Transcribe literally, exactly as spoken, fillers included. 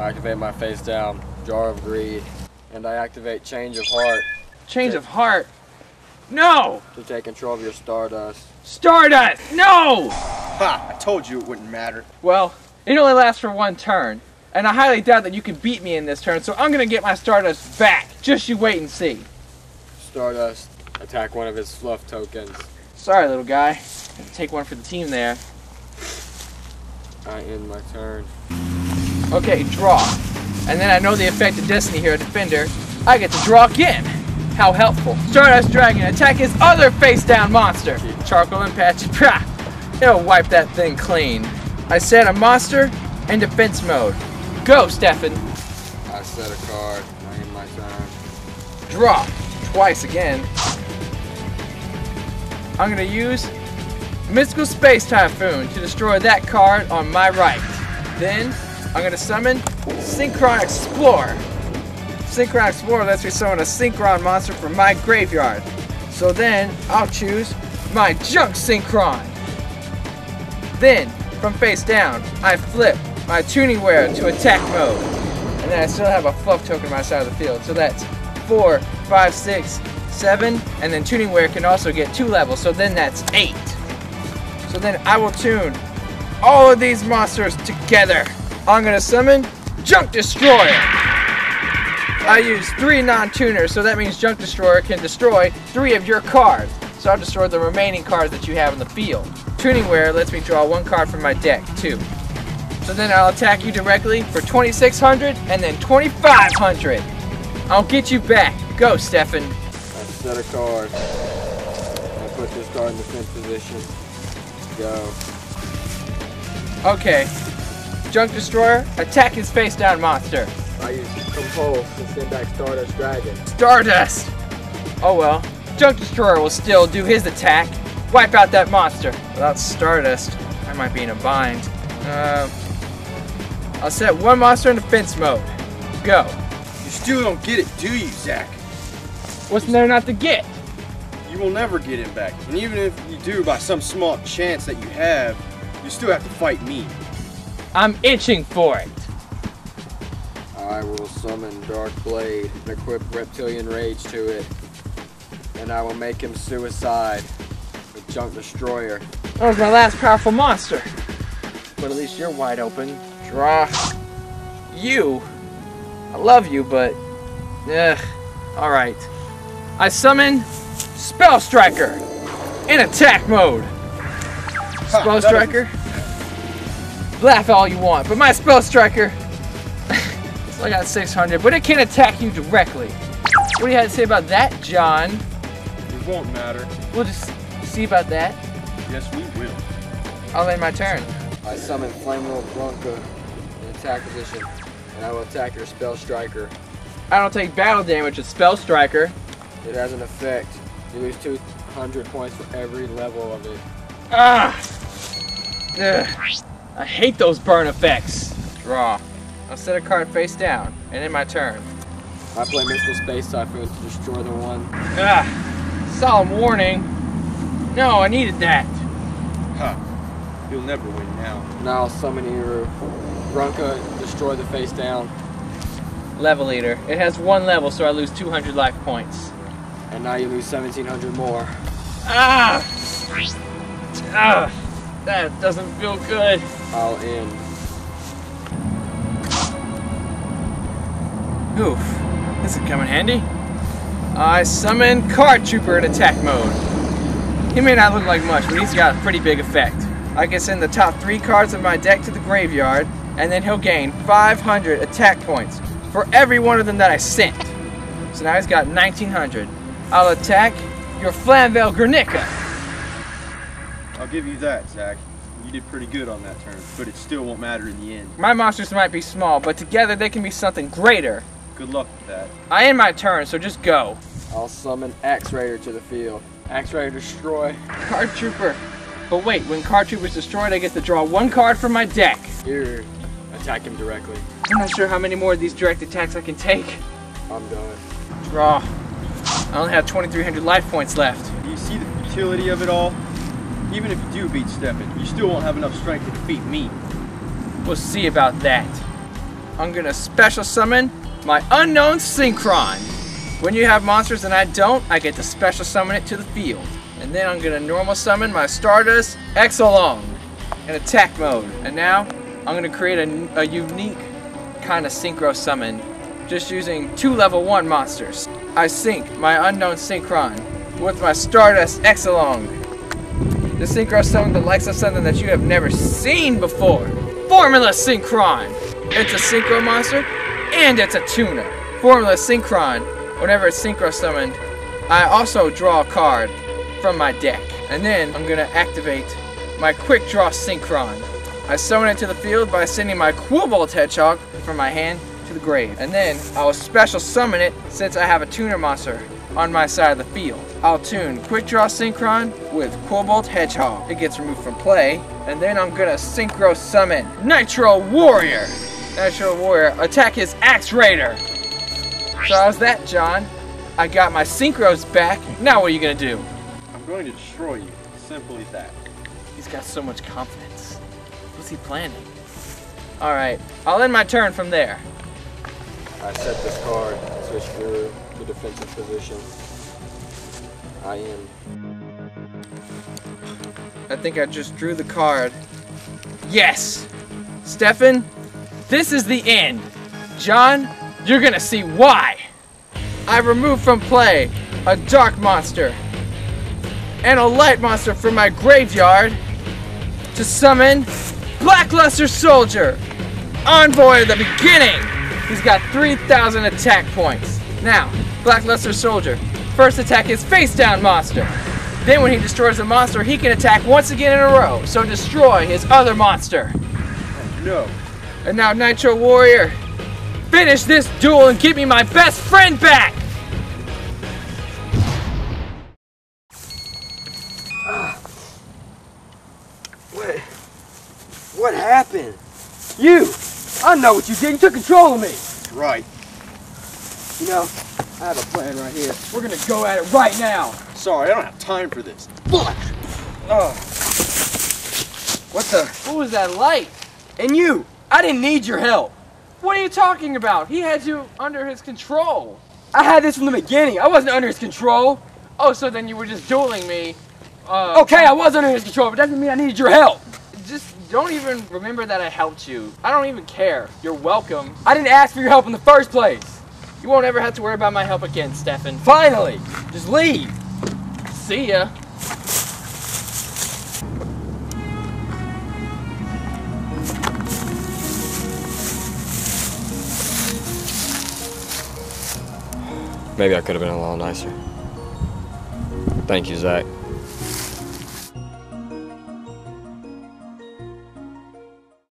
I activate my face down, Jar of Greed, and I activate Change of Heart. Change of Heart? No! To take control of your Stardust. Stardust! No! Ha! I told you it wouldn't matter. Well, it only lasts for one turn, and I highly doubt that you can beat me in this turn, so I'm gonna get my Stardust back. Just you wait and see. Stardust, attack one of his Fluff Tokens. Sorry, little guy. I have to take one for the team there. I end my turn. Okay, draw. And then I know the effect of Destiny here, Defender. I get to draw again. How helpful. Stardust Dragon, attack his other face-down monster. Charcoal and Patchy. It'll wipe that thing clean. I set a monster in defense mode. Go, Stefan. I set a card. I end my turn. Draw. Twice again. I'm gonna use Mystical Space Typhoon to destroy that card on my right. Then I'm gonna summon Synchron Explorer. Synchron Explorer lets me summon a Synchron monster from my graveyard. So then I'll choose my Junk Synchron. Then from face down, I flip my Tuningware to attack mode. And then I still have a Fluff Token on my side of the field. So that's four, five, six, seven, and then Tuningware can also get two levels, so then that's eight. So then I will tune all of these monsters together. I'm gonna summon Junk Destroyer. I use three non-tuners, so that means Junk Destroyer can destroy three of your cards. So I'll destroy the remaining cards that you have in the field. Tuningware lets me draw one card from my deck, too. So then I'll attack you directly for twenty-six hundred and then twenty-five hundred. I'll get you back. Go, Stefan. Set a card. I put this card in defense position. Go. Okay. Junk Destroyer, attack his face down monster. I use Compose to send back Stardust Dragon. Stardust! Oh well. Junk Destroyer will still do his attack. Wipe out that monster. Without Stardust, I might be in a bind. Um, I'll set one monster in defense mode. Go. You still don't get it, do you, Zack? What's there not to get? You will never get him back. And even if you do, by some small chance that you have, you still have to fight me. I'm itching for it. I will summon Dark Blade and equip Reptilian Rage to it. And I will make him suicide with Junk Destroyer. That was my last powerful monster. But at least you're wide open. Draw. You. I love you, but... Ugh. Alright. I summon Spell Striker in attack mode. Spell Striker, laugh all you want, but my Spell Striker, so I got six hundred, but it can't attack you directly. What do you have to say about that, John? It won't matter. We'll just see about that. Yes, we will. I'll end my turn. I summon Flame World Blanca in attack position, and I will attack your Spell Striker. I don't take battle damage with Spell Striker. It has an effect. You lose two hundred points for every level of it. Ah! Ugh. I hate those burn effects. Draw. I'll set a card face down, and in my turn. I play Mystical Space Typhoon to destroy the one. Ah! Solemn Warning. No, I needed that. Huh. You'll never win now. Now I'll summon Eru. Runka, destroy the face down. Level Eater. It has one level, so I lose two hundred life points. And now you lose seventeen hundred more. Ah! Ah! That doesn't feel good. I'll end. Oof. This is coming handy. I summon Card Trooper in attack mode. He may not look like much, but he's got a pretty big effect. I can send the top three cards of my deck to the graveyard, and then he'll gain five hundred attack points for every one of them that I sent. So now he's got nineteen hundred. I'll attack your Flanvale Gernica. I'll give you that, Zack. You did pretty good on that turn, but it still won't matter in the end. My monsters might be small, but together they can be something greater. Good luck with that. I end my turn, so just go. I'll summon Axe Raider to the field. Axe Raider, destroy. Card Trooper. But wait, when Card Trooper's destroyed, I get to draw one card from my deck. Here. Attack him directly. I'm not sure how many more of these direct attacks I can take. I'm done. Draw. I only have twenty-three hundred life points left. Do you see the futility of it all? Even if you do beat Stefan, you still won't have enough strength to defeat me. We'll see about that. I'm gonna special summon my Unknown Synchron. When you have monsters and I don't, I get to special summon it to the field. And then I'm gonna normal summon my Stardust Xiaolong in attack mode. And now I'm gonna create a, a unique kind of synchro summon just using two level one monsters. I sync my Unknown Synchron with my Stardust Xiaolong. The synchro summon the likes of something that you have never seen before. Formula Synchron! It's a synchro monster and it's a tuner. Formula Synchron, whenever it's synchro summoned, I also draw a card from my deck. And then I'm gonna activate my Quick Draw Synchron. I summon it to the field by sending my Cobalt Hedgehog from my hand to the grave. And then I'll special summon it since I have a tuner monster on my side of the field. I'll tune Quick Draw Synchron with Cobalt Hedgehog. It gets removed from play. And then I'm gonna synchro summon Nitro Warrior. Nitro Warrior, attack his Axe Raider. So how's that, John? I got my synchros back. Now what are you gonna do? I'm going to destroy you. Simply that. He's got so much confidence. What's he planning? All right, I'll end my turn from there. I set this card, switch through the defensive position. I am. I think I just drew the card. Yes! Stefan, this is the end. John, you're gonna see why. I removed from play a dark monster and a light monster from my graveyard to summon Black Luster Soldier, Envoy of the Beginning. He's got three thousand attack points. Now, Black Luster Soldier, first attack his face down monster. Then when he destroys a monster, he can attack once again in a row. So destroy his other monster. Oh, no. And now Nitro Warrior, finish this duel and give me my best friend back! Uh, what? What happened? You! I know what you did. You took control of me. Right. You know, I have a plan right here. We're gonna go at it right now. Sorry, I don't have time for this. Fuck! Oh. What the? What was that light? And you! I didn't need your help. What are you talking about? He had you under his control. I had this from the beginning. I wasn't under his control. Oh, so then you were just dueling me. Uh, okay, I was under his control, but that doesn't mean I needed your help. Just don't even remember that I helped you. I don't even care. You're welcome. I didn't ask for your help in the first place. You won't ever have to worry about my help again, Stefan. Finally! Just leave. See ya. Maybe I could have been a little nicer. Thank you, Zack.